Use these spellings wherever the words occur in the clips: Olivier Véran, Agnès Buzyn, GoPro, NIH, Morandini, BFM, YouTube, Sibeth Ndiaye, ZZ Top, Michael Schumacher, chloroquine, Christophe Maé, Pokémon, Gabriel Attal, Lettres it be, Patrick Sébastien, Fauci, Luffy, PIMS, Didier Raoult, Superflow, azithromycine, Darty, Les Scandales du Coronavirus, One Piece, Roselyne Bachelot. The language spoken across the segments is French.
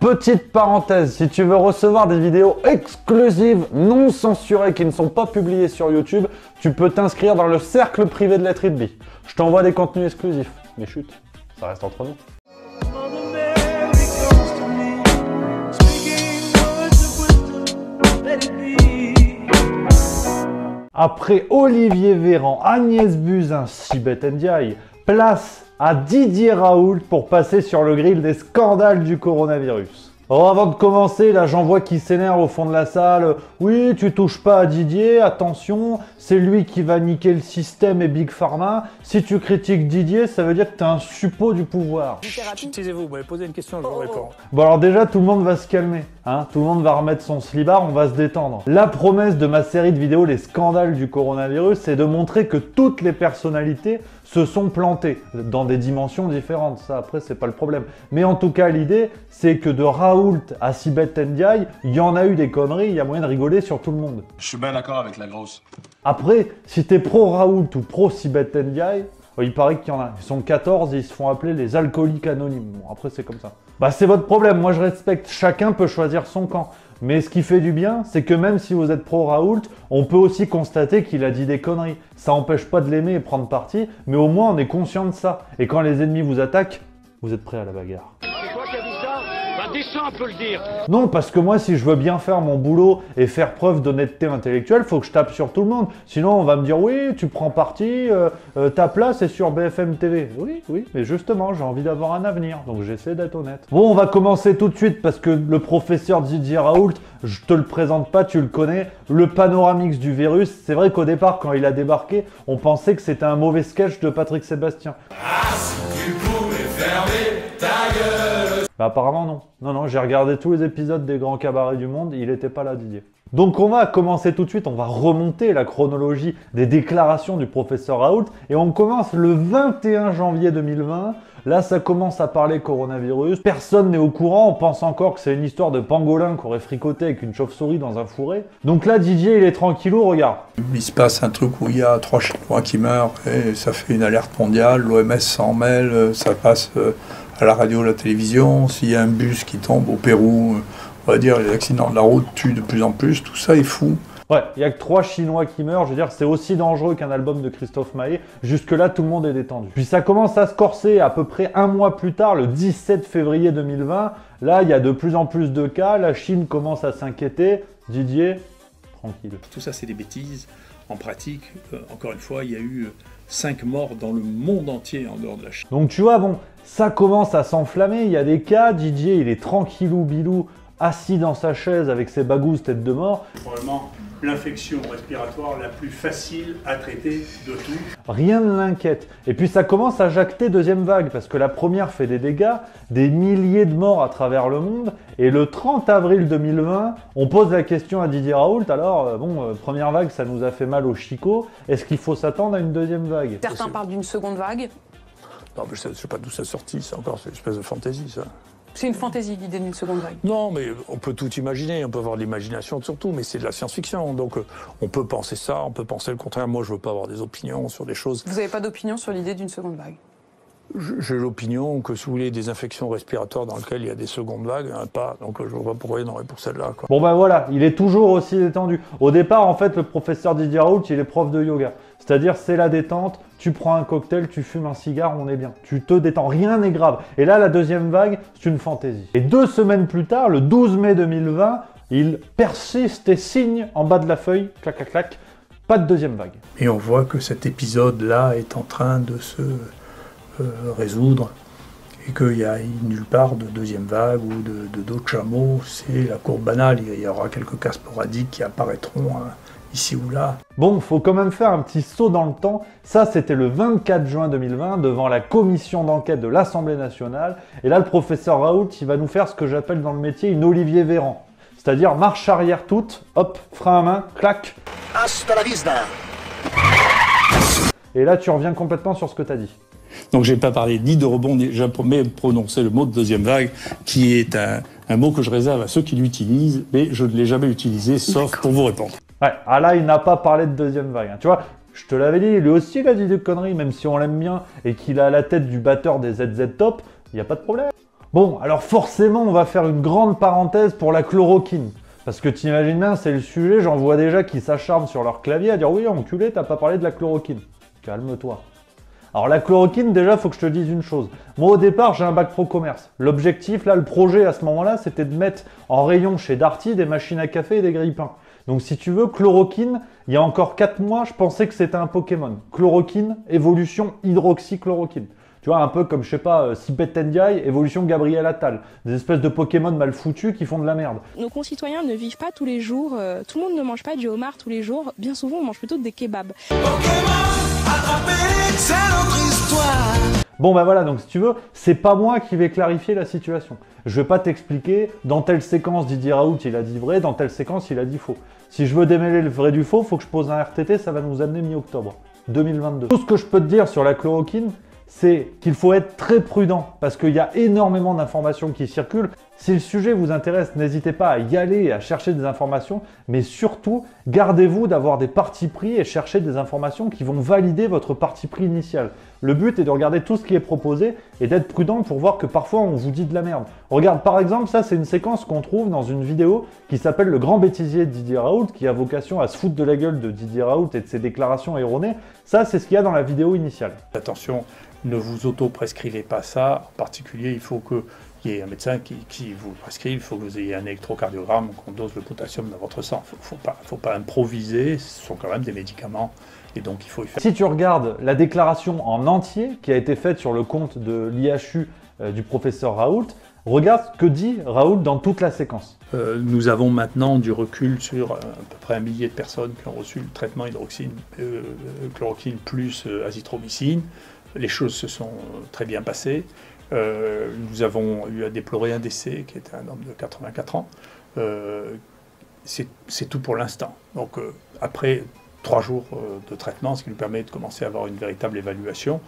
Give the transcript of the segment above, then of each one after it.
Petite parenthèse, si tu veux recevoir des vidéos exclusives, non censurées, qui ne sont pas publiées sur YouTube, tu peux t'inscrire dans le cercle privé de Lettres it be. Je t'envoie des contenus exclusifs. Mais chut, ça reste entre nous. Après Olivier Véran, Agnès Buzyn, Sibeth Ndiaye, place à Didier Raoult pour passer sur le grill des scandales du coronavirus. Alors avant de commencer, là j'en vois qui s'énerve au fond de la salle. Oui, tu touches pas à Didier, attention, c'est lui qui va niquer le système et Big Pharma. Si tu critiques Didier, ça veut dire que t'es un suppôt du pouvoir. Taisez-vous, vous m'avez posé une question, je vous réponds. Bon alors déjà, tout le monde va se calmer, hein, tout le monde va remettre son slibard, on va se détendre. La promesse de ma série de vidéos Les Scandales du Coronavirus, c'est de montrer que toutes les personnalités se sont plantés dans des dimensions différentes, ça après c'est pas le problème. Mais en tout cas l'idée, c'est que de Raoult à Sibeth Ndiaye, il y en a eu des conneries, il y a moyen de rigoler sur tout le monde. Je suis bien d'accord avec la grosse. Après, si t'es pro Raoult ou pro Sibeth Ndiaye, il paraît qu'il y en a, ils sont 14 et ils se font appeler les alcooliques anonymes. Bon après c'est comme ça. Bah c'est votre problème, moi je respecte, chacun peut choisir son camp. Mais ce qui fait du bien, c'est que même si vous êtes pro Raoult, on peut aussi constater qu'il a dit des conneries. Ça n'empêche pas de l'aimer et prendre parti, mais au moins on est conscient de ça. Et quand les ennemis vous attaquent, vous êtes prêt à la bagarre. C'est toi qui as dit ça ? Ben descends, on peut le dire. Non, parce que moi, si je veux bien faire mon boulot et faire preuve d'honnêteté intellectuelle, faut que je tape sur tout le monde. Sinon, on va me dire, oui, tu prends parti, ta place est sur BFM TV. Oui, oui, mais justement, j'ai envie d'avoir un avenir, donc j'essaie d'être honnête. Bon, on va commencer tout de suite, parce que le professeur Didier Raoult, je te le présente pas, tu le connais, le panoramix du virus. C'est vrai qu'au départ, quand il a débarqué, on pensait que c'était un mauvais sketch de Patrick Sébastien. Ah, si tu pouvais fermer ta gueule. Bah apparemment non. Non, non, j'ai regardé tous les épisodes des grands cabarets du monde, il était pas là Didier. Donc on va commencer tout de suite, on va remonter la chronologie des déclarations du professeur Raoult et on commence le 21 janvier 2020. Là, ça commence à parler coronavirus. Personne n'est au courant. On pense encore que c'est une histoire de pangolin qui aurait fricoté avec une chauve-souris dans un fourré. Donc là, Didier, il est tranquillou, regarde. Il se passe un truc où il y a 3 Chinois qui meurent et ça fait une alerte mondiale. L'OMS s'en mêle, ça passe à la radio, à la télévision. S'il y a un bus qui tombe au Pérou, on va dire les accidents de la route tuent de plus en plus. Tout ça est fou. Ouais, il n'y a que 3 Chinois qui meurent, je veux dire, c'est aussi dangereux qu'un album de Christophe Maé. Jusque-là, tout le monde est détendu. Puis ça commence à se corser à peu près un mois plus tard, le 17 février 2020. Là, il y a de plus en plus de cas, la Chine commence à s'inquiéter. Didier, tranquille. Tout ça, c'est des bêtises. En pratique, encore une fois, il y a eu 5 morts dans le monde entier en dehors de la Chine. Donc tu vois, bon, ça commence à s'enflammer, il y a des cas. Didier, il est tranquillou bilou, assis dans sa chaise avec ses bagouses tête de mort. Probablement l'infection respiratoire la plus facile à traiter de tout. Rien ne l'inquiète. Et puis ça commence à jacter deuxième vague, parce que la première fait des dégâts, des milliers de morts à travers le monde, et le 30 avril 2020, on pose la question à Didier Raoult, alors bon, première vague, ça nous a fait mal au chicot, est-ce qu'il faut s'attendre à une deuxième vague? Certains parlent d'une seconde vague. Non, mais je sais pas d'où ça sortit, c'est encore une espèce de fantaisie, ça. C'est une fantaisie, l'idée d'une seconde vague. Non, mais on peut tout imaginer, on peut avoir de l'imagination surtout, mais c'est de la science-fiction, donc on peut penser ça, on peut penser le contraire. Moi, je veux pas avoir des opinions sur des choses. Vous n'avez pas d'opinion sur l'idée d'une seconde vague? J'ai l'opinion que, si vous voulez, des infections respiratoires dans lesquelles il y a des secondes vagues, hein, pas, donc je vois pas pourquoi il y en aurait pour celle-là, quoi. Bon ben voilà, il est toujours aussi détendu. Au départ, en fait, le professeur Didier Raoult, il est prof de yoga. C'est-à-dire, c'est la détente, tu prends un cocktail, tu fumes un cigare, on est bien. Tu te détends, rien n'est grave. Et là, la deuxième vague, c'est une fantaisie. Et 2 semaines plus tard, le 12 mai 2020, il persiste et signe en bas de la feuille, clac, clac, clac, pas de deuxième vague. Et on voit que cet épisode-là est en train de se résoudre et qu'il n'y a nulle part de deuxième vague ou d'autres chameaux. C'est la courbe banale, il y aura quelques cas sporadiques qui apparaîtront, hein, ici ou là. Bon, faut quand même faire un petit saut dans le temps. Ça, c'était le 24 juin 2020, devant la commission d'enquête de l'Assemblée nationale. Et là, le professeur Raoult, il va nous faire ce que j'appelle dans le métier une Olivier Véran. C'est-à-dire marche arrière toute, hop, frein à main, clac. Hasta la vista. Et là, tu reviens complètement sur ce que tu as dit. Donc, j'ai pas parlé ni de rebond, ni j'ai prononcé le mot de deuxième vague, qui est un mot que je réserve à ceux qui l'utilisent, mais je ne l'ai jamais utilisé, sauf pour vous répondre. Ouais, ah là, il n'a pas parlé de deuxième vague, hein. Tu vois, je te l'avais dit, lui aussi, il a dit des conneries, même si on l'aime bien et qu'il a la tête du batteur des ZZ Top, il n'y a pas de problème. Bon, alors forcément, on va faire une grande parenthèse pour la chloroquine. Parce que t'imagines bien, c'est le sujet, j'en vois déjà qui s'acharnent sur leur clavier à dire « Oui, enculé, t'as pas parlé de la chloroquine. » Calme-toi. Alors la chloroquine, déjà, faut que je te dise une chose. Moi, au départ, j'ai un bac pro commerce. L'objectif, là, le projet à ce moment-là, c'était de mettre en rayon chez Darty des machines à café et des grille-pains. Donc si tu veux, chloroquine, il y a encore 4 mois, je pensais que c'était un Pokémon. Chloroquine, évolution hydroxychloroquine. Tu vois, un peu comme, je sais pas, Sibeth Ndiaye, évolution Gabriel Attal. Des espèces de Pokémon mal foutus qui font de la merde. Nos concitoyens ne vivent pas tous les jours, tout le monde ne mange pas du homard tous les jours. Bien souvent, on mange plutôt des kebabs. Pokémon, attrapez, c'est notre histoire. Bon bah voilà, donc si tu veux, c'est pas moi qui vais clarifier la situation. Je vais pas t'expliquer, dans telle séquence Didier Raoult il a dit vrai, dans telle séquence il a dit faux. Si je veux démêler le vrai du faux, faut que je pose un RTT, ça va nous amener mi-octobre 2022. Tout ce que je peux te dire sur la chloroquine, c'est qu'il faut être très prudent parce qu'il y a énormément d'informations qui circulent. Si le sujet vous intéresse, n'hésitez pas à y aller et à chercher des informations, mais surtout, gardez-vous d'avoir des partis pris et cherchez des informations qui vont valider votre parti pris initial. Le but est de regarder tout ce qui est proposé et d'être prudent pour voir que parfois on vous dit de la merde. Regarde par exemple, ça c'est une séquence qu'on trouve dans une vidéo qui s'appelle Le Grand Bêtisier de Didier Raoult, qui a vocation à se foutre de la gueule de Didier Raoult et de ses déclarations erronées. Ça c'est ce qu'il y a dans la vidéo initiale. Attention, ne vous auto-prescrivez pas ça, en particulier il faut que il y a un médecin qui vous prescrit, il faut que vous ayez un électrocardiogramme, qu'on dose le potassium dans votre sang. Faut pas improviser, ce sont quand même des médicaments et donc il faut y faire. Si tu regardes la déclaration en entier qui a été faite sur le compte de l'IHU du professeur Raoult, regarde ce que dit Raoult dans toute la séquence. Nous avons maintenant du recul sur à peu près 1 millier de personnes qui ont reçu le traitement hydroxyne, chloroquine plus azithromycine. Les choses se sont très bien passées. Nous avons eu à déplorer un décès qui était un homme de 84 ans. C'est tout pour l'instant. Donc après 3 jours de traitement, ce qui nous permet de commencer à avoir une véritable évaluation.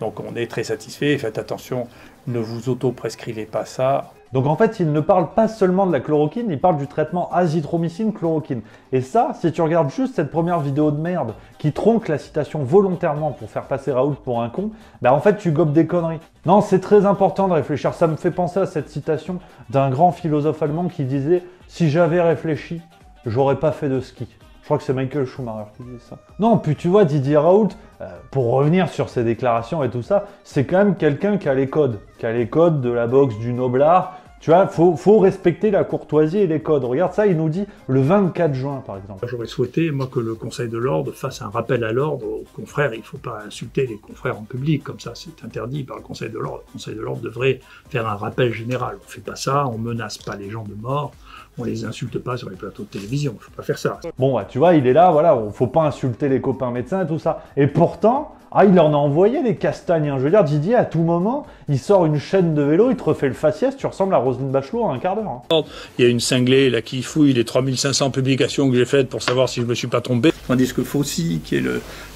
Donc on est très satisfait. Faites attention, ne vous auto-prescrivez pas ça. Donc en fait, il ne parle pas seulement de la chloroquine, il parle du traitement azithromycine-chloroquine. Et ça, si tu regardes juste cette première vidéo de merde qui tronque la citation volontairement pour faire passer Raoult pour un con, bah en fait tu gobes des conneries. Non, c'est très important de réfléchir. Ça me fait penser à cette citation d'un grand philosophe allemand qui disait « Si j'avais réfléchi, j'aurais pas fait de ski ». Je crois que c'est Michael Schumacher qui dit ça. Non, puis tu vois, Didier Raoult, pour revenir sur ses déclarations et tout ça, c'est quand même quelqu'un qui a les codes de la boxe du noblard. Tu vois, faut respecter la courtoisie et les codes. Regarde ça, il nous dit le 24 juin, par exemple. J'aurais souhaité, moi, que le Conseil de l'Ordre fasse un rappel à l'ordre aux confrères. Il ne faut pas insulter les confrères en public, comme ça, c'est interdit par le Conseil de l'Ordre. Le Conseil de l'Ordre devrait faire un rappel général. On ne fait pas ça, on ne menace pas les gens de mort, on ne les insulte pas sur les plateaux de télévision, il ne faut pas faire ça. Bon, bah, tu vois, il est là, voilà, il ne faut pas insulter les copains médecins, tout ça. Et pourtant... Ah, il en a envoyé les castagnes, hein. Je veux dire, Didier, à tout moment, il sort une chaîne de vélo, il te refait le faciès, tu ressembles à Roselyne Bachelot en un quart d'heure. Hein. Il y a une cinglée là qui fouille les 3500 publications que j'ai faites pour savoir si je me suis pas trompé. Tandis que Fauci, qui est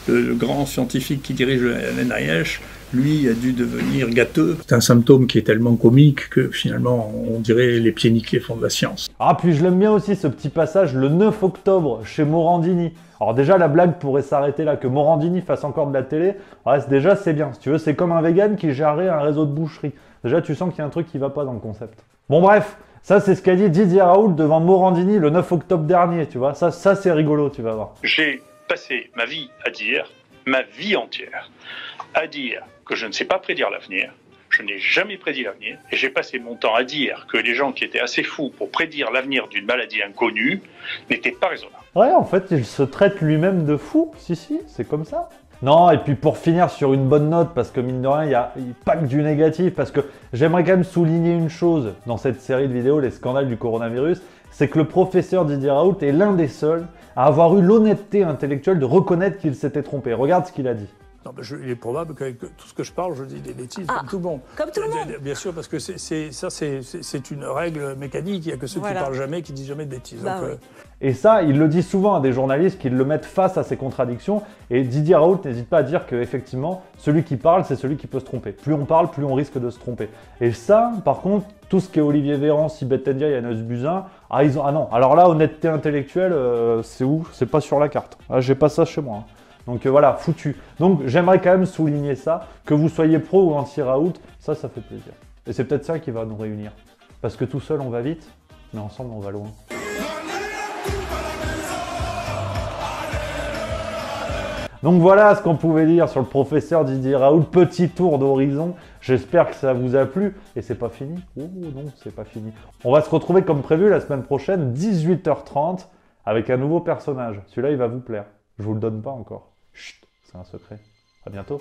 le grand scientifique qui dirige la NIH, lui a dû devenir gâteux. C'est un symptôme qui est tellement comique que finalement on dirait les pieds niqués font de la science. Ah puis je l'aime bien aussi ce petit passage le 9 octobre chez Morandini. Alors déjà la blague pourrait s'arrêter là, que Morandini fasse encore de la télé, ouais, déjà c'est bien. Si tu veux, c'est comme un vegan qui gérerait un réseau de boucherie. Déjà tu sens qu'il y a un truc qui va pas dans le concept. Bon bref, ça c'est ce qu'a dit Didier Raoult devant Morandini le 9 octobre dernier, tu vois. Ça c'est rigolo, tu vas voir. J'ai passé ma vie à dire, ma vie entière, à dire que je ne sais pas prédire l'avenir, je n'ai jamais prédit l'avenir, et j'ai passé mon temps à dire que les gens qui étaient assez fous pour prédire l'avenir d'une maladie inconnue n'étaient pas raisonnables. Ouais, en fait, il se traite lui-même de fou, si, c'est comme ça. Non, et puis pour finir sur une bonne note, parce que mine de rien, il n'y a pas que du négatif, parce que j'aimerais quand même souligner une chose dans cette série de vidéos, les scandales du coronavirus, c'est que le professeur Didier Raoult est l'un des seuls à avoir eu l'honnêteté intellectuelle de reconnaître qu'il s'était trompé. Regarde ce qu'il a dit. Non, mais il est probable qu'avec tout ce que je parle, je dis des bêtises comme tout le monde. Comme tout le monde. Bien sûr, parce que ça, c'est une règle mécanique. Il n'y a que ceux qui parlent jamais, qui disent jamais de bêtises. Bah donc, oui. Et ça, il le dit souvent à des journalistes qui le mettent face à ces contradictions. Et Didier Raoult n'hésite pas à dire qu'effectivement, celui qui parle, c'est celui qui peut se tromper. Plus on parle, plus on risque de se tromper. Et ça, par contre, tout ce qui est Olivier Véran, Sibeth Ndiaye et Agnès Buzyn, ah non, alors là, honnêteté intellectuelle, c'est où? C'est pas sur la carte. Ah, j'ai pas ça chez moi. Hein. Donc voilà, foutu. Donc j'aimerais quand même souligner ça, que vous soyez pro ou anti-Raoult, ça fait plaisir. Et c'est peut-être ça qui va nous réunir. Parce que tout seul, on va vite, mais ensemble, on va loin. Donc voilà ce qu'on pouvait dire sur le professeur Didier Raoult. Petit tour d'horizon. J'espère que ça vous a plu. Et c'est pas fini. Oh non, c'est pas fini. On va se retrouver comme prévu la semaine prochaine, 18h30, avec un nouveau personnage. Celui-là, il va vous plaire. Je vous le donne pas encore. Chut, c'est un secret. À bientôt.